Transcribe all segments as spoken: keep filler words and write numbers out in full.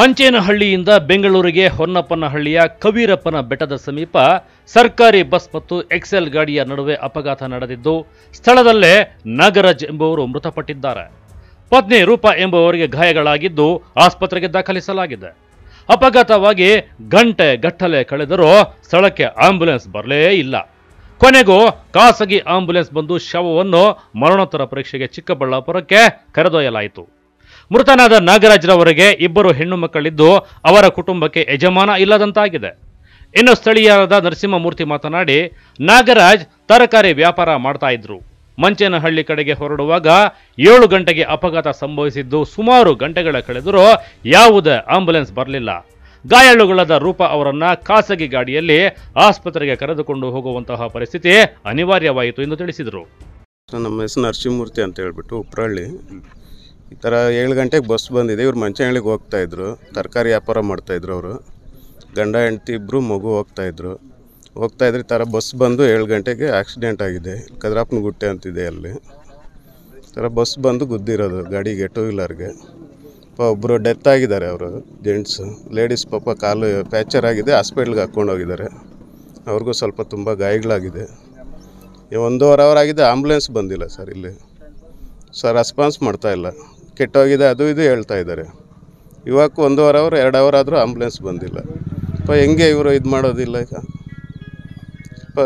ಮಂಚೇನಹಳ್ಳಿಯಿಂದ ಬೆಂಗಳೂರಿಗೆ ಹೊನ್ನಪ್ಪನಹಳ್ಳಿಯ ಕವೀರಪ್ಪನ ಬೆಟ್ಟದ ಸಮೀಪ ಸರ್ಕಾರಿ ಬಸ್ ಮತ್ತು ಎಕ್ಸೆಲ್ ಗಾಡಿಯ ನಡುವೆ ಅಪಘಾತ ನಡೆದಿದ್ದು, ಸ್ಥಳದಲ್ಲೇ ನಾಗರಾಜ್ ಎಂಬುವರು ಮೃತಪಟ್ಟಿದ್ದಾರೆ. ಪತ್ನಿ ರೂಪಾ ಎಂಬುವರಿಗೆ ಗಾಯಗಳಾಗಿದ್ದು ಆಸ್ಪತ್ರೆಗೆ ದಾಖಲಿಸಲಾಗಿದೆ. ಅಪಘಾತವಾಗಿ ಗಂಟೆ ಗಟ್ಟಲೆ ಕಳೆದರೂ ಸ್ಥಳಕ್ಕೆ ಆಂಬ್ಯುಲೆನ್ಸ್ ಬರಲೇ ಇಲ್ಲ. ಕೊನೆಗೂ ಖಾಸಗಿ ಆಂಬ್ಯುಲೆನ್ಸ್ ಬಂದು ಶವವನ್ನು ಮರಣೋತ್ತರ ಪರೀಕ್ಷೆಗೆ ಚಿಕ್ಕಬಳ್ಳಾಪುರಕ್ಕೆ ಕರೆದೊಯ್ಯಲಾಯಿತು. ಮೃತನಾದ ನಾಗರಾಜ್ರವರಿಗೆ ಇಬ್ಬರು ಹೆಣ್ಣು ಮಕ್ಕಳಿದ್ದು ಅವರ ಕುಟುಂಬಕ್ಕೆ ಯಜಮಾನ ಇಲ್ಲದಂತಾಗಿದೆ. ಇನ್ನು ಸ್ಥಳೀಯರಾದ ನರಸಿಂಹಮೂರ್ತಿ ಮಾತನಾಡಿ, ನಾಗರಾಜ್ ತರಕಾರಿ ವ್ಯಾಪಾರ ಮಾಡ್ತಾ ಇದ್ರು. ಮಂಚೇನಹಳ್ಳಿ ಕಡೆಗೆ ಹೊರಡುವಾಗ ಏಳು ಗಂಟೆಗೆ ಅಪಘಾತ ಸಂಭವಿಸಿದ್ದು, ಸುಮಾರು ಗಂಟೆಗಳ ಕಳೆದರೂ ಯಾವುದೇ ಆಂಬ್ಯುಲೆನ್ಸ್ ಬರಲಿಲ್ಲ. ಗಾಯಾಳುಗಳಾದ ರೂಪಾ ಅವರನ್ನ ಖಾಸಗಿ ಗಾಡಿಯಲ್ಲಿ ಆಸ್ಪತ್ರೆಗೆ ಕರೆದುಕೊಂಡು ಹೋಗುವಂತಹ ಪರಿಸ್ಥಿತಿ ಅನಿವಾರ್ಯವಾಯಿತು ಎಂದು ತಿಳಿಸಿದರು. ನಮ್ಮ ಹೆಸರು ನರಸಿಂಹಮೂರ್ತಿ ಅಂತ ಹೇಳ್ಬಿಟ್ಟು ಉಪ್ರಹಳ್ಳಿ. ಈ ಥರ ಏಳು ಗಂಟೆಗೆ ಬಸ್ ಬಂದಿದೆ. ಇವ್ರು ಮಂಚೇನಹಳ್ಳಿಗೆ ಹೋಗ್ತಾಯಿದ್ರು, ತರಕಾರಿ ವ್ಯಾಪಾರ ಮಾಡ್ತಾಯಿದ್ರು. ಅವರು ಗಂಡ ಹೆಂಡತಿ ಇಬ್ಬರು ಮಗು ಹೋಗ್ತಾಯಿದ್ರು. ಹೋಗ್ತಾಯಿದ್ರೆ ಈ ಥರ ಬಸ್ ಬಂದು ಏಳು ಗಂಟೆಗೆ ಆಕ್ಸಿಡೆಂಟ್ ಆಗಿದೆ. ಕದ್ರಾಪನ ಗುಟ್ಟೆ ಅಂತಿದೆ, ಅಲ್ಲಿ ಈ ಥರ ಬಸ್ ಬಂದು ಗುದ್ದಿರೋದು ಗಾಡಿಗೆ, ಟೂ ವೀಲರ್ಗೆ. ಪಾಪ ಒಬ್ಬರು ಡೆತ್ ಆಗಿದ್ದಾರೆ, ಅವರು ಜೆಂಟ್ಸು. ಲೇಡೀಸ್ ಪಾಪ ಕಾಲು ಫ್ಯಾಕ್ಚರ್ ಆಗಿದೆ, ಹಾಸ್ಪಿಟ್ಲಿಗೆ ಹಾಕ್ಕೊಂಡು ಹೋಗಿದ್ದಾರೆ. ಅವ್ರಿಗೂ ಸ್ವಲ್ಪ ತುಂಬ ಗಾಯಗಳಾಗಿದೆ. ಒಂದೂವರೆ ಅವರ್ ಆಗಿದೆ, ಆಂಬ್ಯುಲೆನ್ಸ್ ಬಂದಿಲ್ಲ ಸರ್. ಇಲ್ಲಿ ಸರ್ ರೆಸ್ಪಾನ್ಸ್ ಮಾಡ್ತಾಯಿಲ್ಲ, ಕೆಟ್ಟೋಗಿದೆ ಅದು ಇದು ಹೇಳ್ತಾ ಇದ್ದಾರೆ. ಇವಾಗೂ ಒಂದೂವರೆ ಅವರ್ ಎರಡು ಅವರ್ ಆದರೂ ಆಂಬ್ಯುಲೆನ್ಸ್ ಬಂದಿಲ್ಲ. ಪ ಹೆಂಗೆ ಇವರು ಇದು ಮಾಡೋದಿಲ್ಲ? ಈಗ ಪ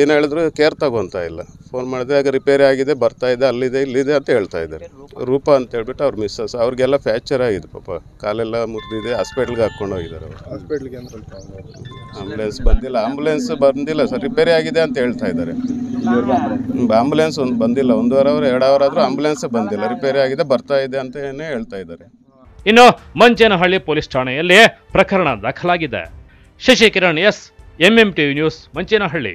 ಏನು ಹೇಳಿದ್ರು ಕೇರ್ ತಗೊತಾ ಇಲ್ಲ. ಫೋನ್ ಮಾಡಿದಾಗ ರಿಪೇರಿ ಆಗಿದೆ, ಬರ್ತಾಯಿದೆ, ಅಲ್ಲಿದೆ ಇಲ್ಲಿದೆ ಅಂತ ಹೇಳ್ತಾ ಇದ್ದಾರೆ. ರೂಪಾ ಅಂತೇಳ್ಬಿಟ್ಟು ಅವ್ರ ಮಿಸ್ಸಸ್, ಅವ್ರಿಗೆಲ್ಲ ಫ್ಯಾಕ್ಚರ್ ಆಗಿದೆ ಪಾಪ, ಕಾಲೆಲ್ಲ ಮುರಿದಿದೆ, ಹಾಸ್ಪಿಟ್ಲಿಗೆ ಹಾಕ್ಕೊಂಡು ಹೋಗಿದ್ದಾರೆ. ಅವರು ಆಂಬ್ಯುಲೆನ್ಸ್ ಬಂದಿಲ್ಲ, ಆಂಬ್ಯುಲೆನ್ಸ್ ಬಂದಿಲ್ಲ ಸರ್, ರಿಪೇರಿ ಆಗಿದೆ ಅಂತ ಹೇಳ್ತಾ ಇದ್ದಾರೆ. ಆಂಬ್ಯುಲೆನ್ಸ್ ಒಂದು ಬಂದಿಲ್ಲ, ಒಂದೂವರೆ ಅವರ್ ಎರಡು ಅವರ್ ಆದರೂ ಆಂಬ್ಯುಲೆನ್ಸ್ ಬಂದಿಲ್ಲ, ರಿಪೇರಿ ಆಗಿದೆ, ಬರ್ತಾ ಇದೆ ಅಂತ ಏನೇ ಹೇಳ್ತಾ ಇದ್ದಾರೆ. ಇನ್ನು ಮಂಚೇನಹಳ್ಳಿ ಪೊಲೀಸ್ ಠಾಣೆಯಲ್ಲಿ ಪ್ರಕರಣ ದಾಖಲಾಗಿದೆ. Shashikiran S, MM TV news, Manchenahalli.